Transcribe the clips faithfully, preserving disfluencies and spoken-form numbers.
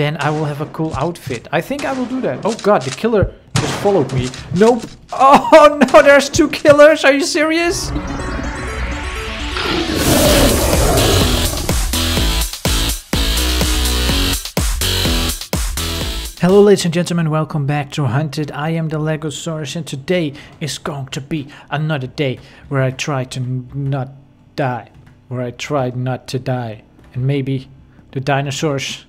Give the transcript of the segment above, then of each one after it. then I will have a cool outfit. I think I will do that. Oh god, the killer just followed me. Nope. Oh no, there's two killers. Are you serious? Hello ladies and gentlemen, welcome back to Hunted. I am the Legosaurus and today is going to be another day where I try to not die. Where I try not to die. And maybe the dinosaurs,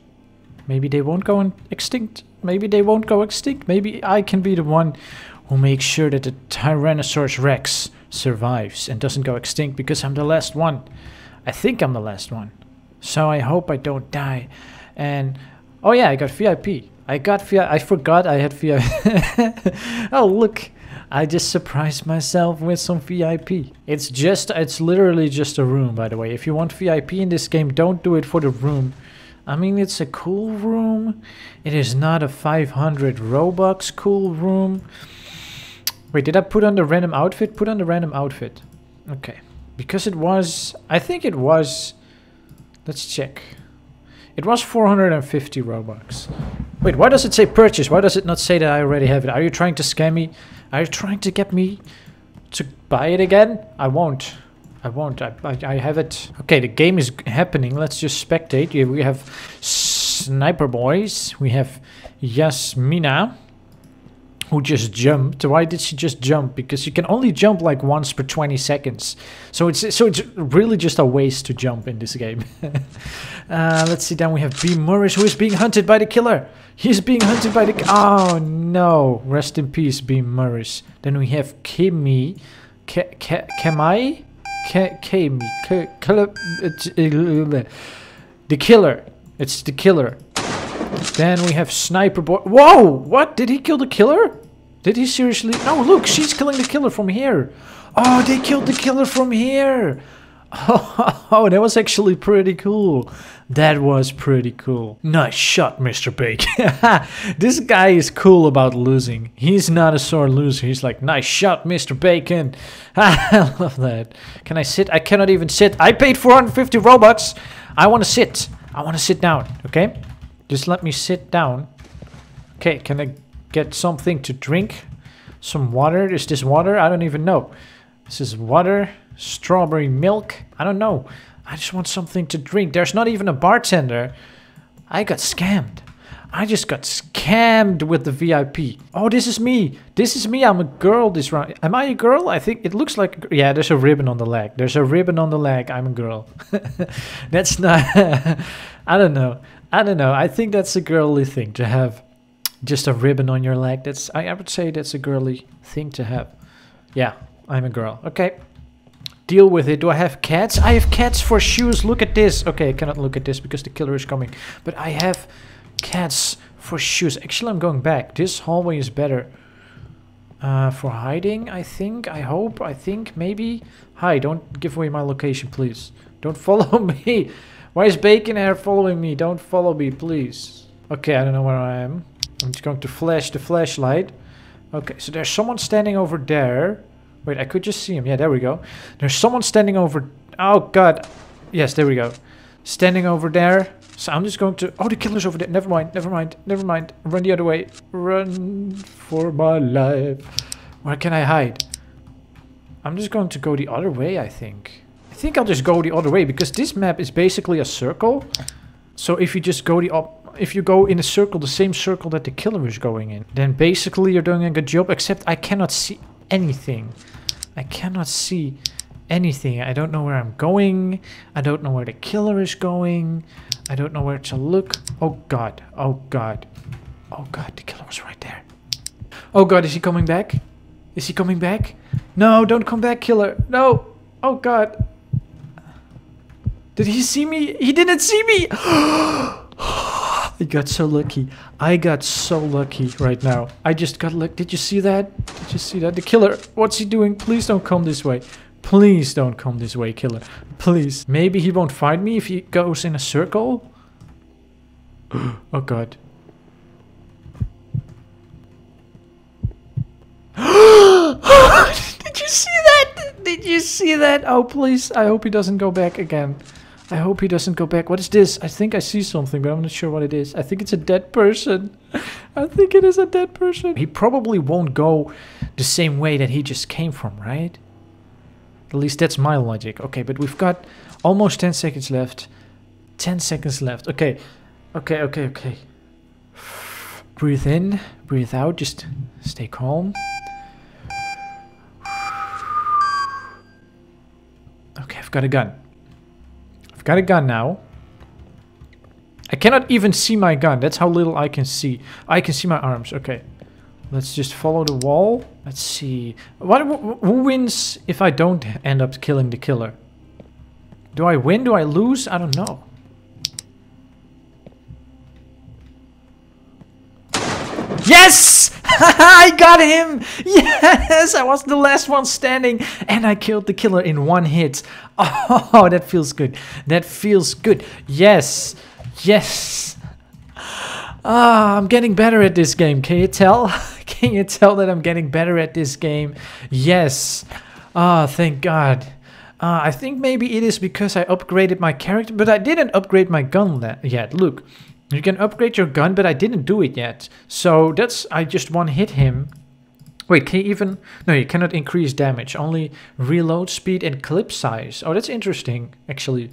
maybe they won't go extinct. Maybe they won't go extinct. Maybe I can be the one who makes sure that the Tyrannosaurus Rex survives and doesn't go extinct because I'm the last one. I think I'm the last one. So I hope I don't die. And oh yeah, I got V I P. I got V I P. I forgot I had V I P. Oh look, I just surprised myself with some V I P. It's just, it's literally just a room, by the way. If you want V I P in this game, don't do it for the room. I mean, it's a cool room. It is not a five hundred Robux cool room. Wait, did I put on the random outfit? Put on the random outfit. Okay, because it was, I think it was, let's check. It was four hundred fifty Robux. Wait, why does it say purchase? Why does it not say that I already have it? Are you trying to scam me? Are you trying to get me to buy it again? I won't. I won't. I, I, I have it. Okay, the game is happening. Let's just spectate. We have Sniper Boys. We have Yasmina, who just jumped. Why did she just jump? Because you can only jump like once per twenty seconds. So it's so it's really just a waste to jump in this game. uh, let's see, then we have B Morris, who is being hunted by the killer. He's being hunted by the... Oh no, rest in peace, B Morris. Then we have Kimmy. Kamai? Kimmy. The killer. It's the killer. Then we have Sniper Boy. Whoa! What? Did he kill the killer? Did he seriously? No, look, she's killing the killer from here. Oh, they killed the killer from here. Oh, that was actually pretty cool. That was pretty cool. Nice shot, Mister Bacon. This guy is cool about losing. He's not a sore loser. He's like, nice shot, Mister Bacon. I love that. Can I sit? I cannot even sit. I paid four hundred fifty Robux. I want to sit. I want to sit down, okay? Just let me sit down. Okay, can I get something to drink? Some water? Is this water? I don't even know. This is water, strawberry milk. I don't know. I just want something to drink. There's not even a bartender. I got scammed. I just got scammed with the V I P. Oh, this is me. This is me. I'm a girl this round. Am I a girl? I think it looks like... Yeah, there's a ribbon on the leg. There's a ribbon on the leg. I'm a girl. That's not... I don't know. I don't know. I think that's a girly thing to have, just a ribbon on your leg. That's I, I would say that's a girly thing to have. Yeah, I'm a girl. Okay, deal with it. Do I have cats? I have cats for shoes. Look at this. Okay, I cannot look at this because the killer is coming. But I have cats for shoes. Actually, I'm going back. This hallway is better uh, for hiding. I think. I hope. I think maybe. Hi! Don't give away my location, please. Don't follow me. Why is Bacon Air following me? Don't follow me, please. Okay, I don't know where I am. I'm just going to flash the flashlight. Okay, so there's someone standing over there. Wait, I could just see him. Yeah, there we go. There's someone standing over... Oh, God. Yes, there we go. Standing over there. So I'm just going to... Oh, the killer's over there. Never mind, never mind, never mind. Run the other way. Run for my life. Where can I hide? I'm just going to go the other way, I think. I think I'll just go the other way because this map is basically a circle. So if you just go the op if you go in a circle, the same circle that the killer is going in, then basically you're doing a good job. Except I cannot see anything. I cannot see anything. I don't know where I'm going. I don't know where the killer is going. I don't know where to look. Oh god! Oh god! Oh god! The killer was right there. Oh god! Is he coming back? Is he coming back? No! Don't come back, killer! No! Oh god! Did he see me? He didn't see me! I got so lucky. I got so lucky right now. I just got lucky. Did you see that? Did you see that? The killer, what's he doing? Please don't come this way. Please don't come this way, killer. Please. Maybe he won't find me if he goes in a circle? Oh god. Did you see that? Did you see that? Oh please, I hope he doesn't go back again. I hope he doesn't go back. What is this? I think I see something, but I'm not sure what it is. I think it's a dead person. I think it is a dead person. He probably won't go the same way that he just came from, right? At least that's my logic. Okay, but we've got almost ten seconds left. ten seconds left. Okay. Okay, okay, okay. Breathe in, breathe out. Just stay calm. Okay, I've got a gun. I've got a gun now. I cannot even see my gun. That's how little I can see. I can see my arms. Okay. Let's just follow the wall. Let's see. What, who wins if I don't end up killing the killer? Do I win? Do I lose? I don't know. Yes! I got him! Yes! I was the last one standing and I killed the killer in one hit. Oh, that feels good. That feels good. Yes. Yes. Ah, I'm getting better at this game. Can you tell? Can you tell that I'm getting better at this game? Yes. Ah, thank God. Uh, I think maybe it is because I upgraded my character, but I didn't upgrade my gun yet. Look. You can upgrade your gun, but I didn't do it yet. So that's... I just one hit him. Wait, can you even... No, you cannot increase damage. Only reload speed and clip size. Oh, that's interesting, actually.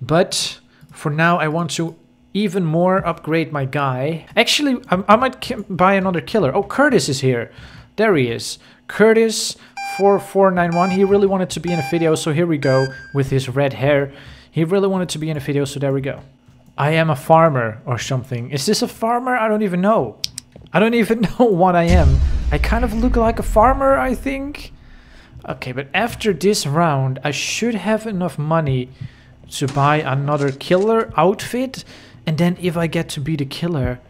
But for now, I want to even more upgrade my guy. Actually, I, I might buy another killer. Oh, Curtis is here. There he is. Curtis four four nine one. He really wanted to be in a video, so here we go with his red hair. He really wanted to be in a video, so there we go. I am a farmer or something. Is this a farmer? I don't even know. I don't even know what I am. I kind of look like a farmer, I think. Okay, but after this round, I should have enough money to buy another killer outfit. And then if I get to be the killer,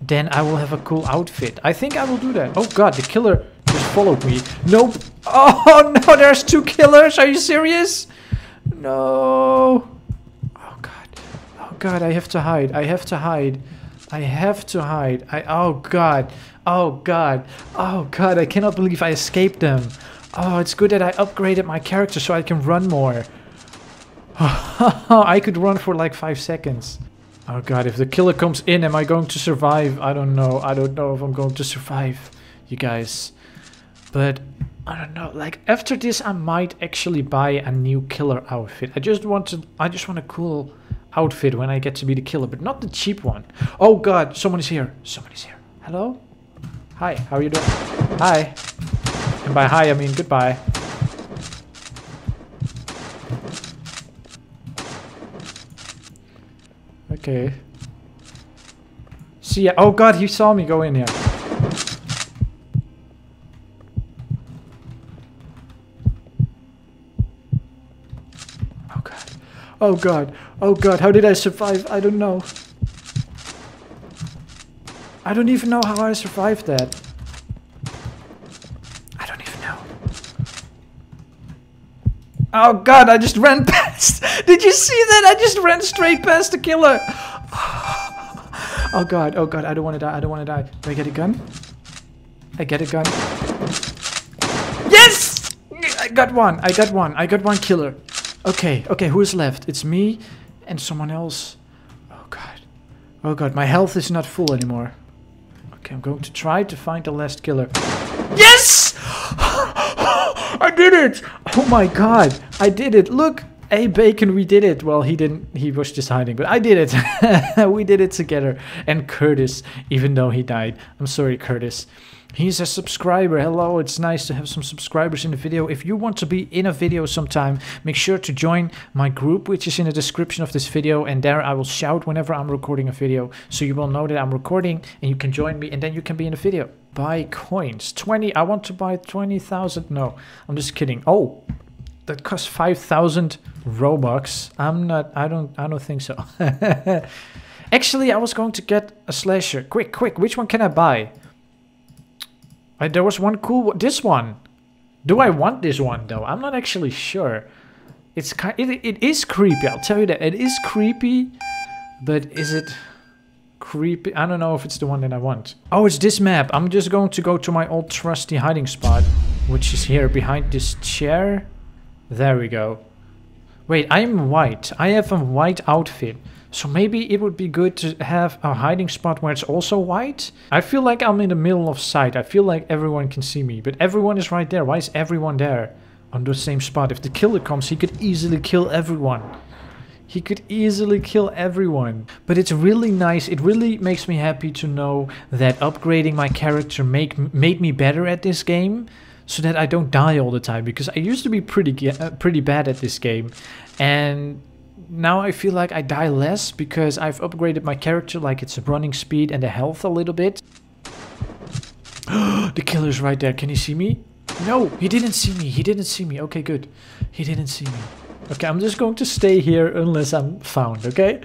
then I will have a cool outfit. I think I will do that. Oh God, the killer just followed me. Nope. Oh no, there's two killers. Are you serious? No. God, I have to hide. I have to hide. I have to hide. I oh God. Oh God. Oh God, I cannot believe I escaped them. Oh, it's good that I upgraded my character so I can run more. I could run for like five seconds. Oh God, if the killer comes in, am I going to survive? I don't know. I don't know if I'm going to survive, you guys. But I don't know, like after this I might actually buy a new killer outfit. I just want to I just want a cool outfit when I get to be the killer, but not the cheap one. Oh God, someone is here. Someone is here. Hello? Hi, how are you doing? Hi. And by hi, I mean goodbye. Okay. See ya. Oh God, he saw me go in here. Oh God, oh God, how did I survive? I don't know. I don't even know how I survived that. I don't even know. Oh God, I just ran past. Did you see that? I just ran straight past the killer. Oh God, oh God, I don't want to die, I don't want to die. Do I get a gun? I get a gun. Yes! I got one, I got one, I got one killer. Okay, okay, who is left? It's me and someone else. Oh God. Oh God, my health is not full anymore. Okay, I'm going to try to find the last killer. Yes! I did it! Oh my God, I did it. Look, hey Bacon, we did it. Well, he didn't, he was just hiding, but I did it. We did it together. And Curtis, even though he died. I'm sorry, Curtis. He's a subscriber. Hello, it's nice to have some subscribers in the video. If you want to be in a video sometime, make sure to join my group, which is in the description of this video. And there I will shout whenever I'm recording a video. So you will know that I'm recording and you can join me and then you can be in the video. Buy coins. twenty. I want to buy twenty thousand. No, I'm just kidding. Oh, that costs five thousand Robux. I'm not, I don't, I don't think so. Actually, I was going to get a slasher. Quick, quick. Which one can I buy? There was one cool... This one. Do I want this one, though? I'm not actually sure. It's kind, it, it is creepy. I'll tell you that. It is creepy. But is it creepy? I don't know if it's the one that I want. Oh, it's this map. I'm just going to go to my old trusty hiding spot, which is here behind this chair. There we go. Wait, I'm white. I have a white outfit. So maybe it would be good to have a hiding spot where it's also white? I feel like I'm in the middle of sight. I feel like everyone can see me. But everyone is right there. Why is everyone there? On the same spot. If the killer comes, he could easily kill everyone. He could easily kill everyone. But it's really nice. It really makes me happy to know that upgrading my character make, made me better at this game. So that I don't die all the time. Because I used to be pretty, uh, pretty bad at this game. And now I feel like I die less because I've upgraded my character, like it's running speed and the health a little bit. The killer's right there. Can he see me? No, he didn't see me. He didn't see me. Okay, good. He didn't see me. Okay, I'm just going to stay here unless I'm found, okay?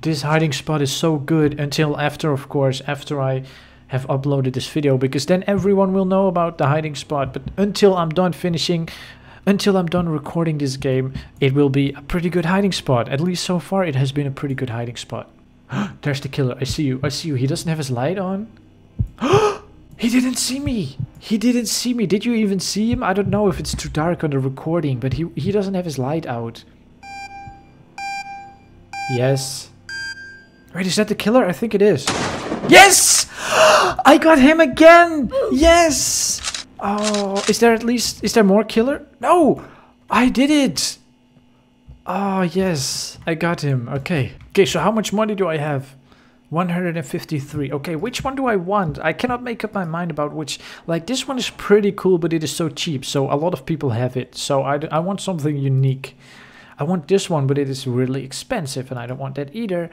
This hiding spot is so good until after, of course, after I have uploaded this video. Because then everyone will know about the hiding spot. But until I'm done finishing... Until I'm done recording this game, it will be a pretty good hiding spot. At least so far, it has been a pretty good hiding spot. There's the killer. I see you. I see you. He doesn't have his light on. He didn't see me. He didn't see me. Did you even see him? I don't know if it's too dark on the recording, but he, he doesn't have his light out. Yes. Wait, is that the killer? I think it is. Yes! I got him again! Yes! Oh, is there at least, is there more killer? No, I did it. Oh, yes, I got him. Okay. Okay, so how much money do I have? one hundred fifty-three. Okay, which one do I want? I cannot make up my mind about which. Like, this one is pretty cool, but it is so cheap. So a lot of people have it. So I, I want something unique. I want this one, but it is really expensive and I don't want that either.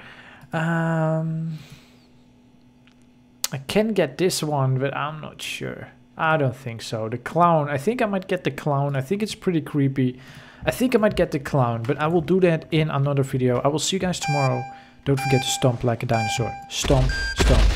Um, I can get this one, but I'm not sure. I don't think so. The clown. I think I might get the clown. I think it's pretty creepy. I think I might get the clown, but I will do that in another video. I will see you guys tomorrow. Don't forget to stomp like a dinosaur. Stomp, stomp.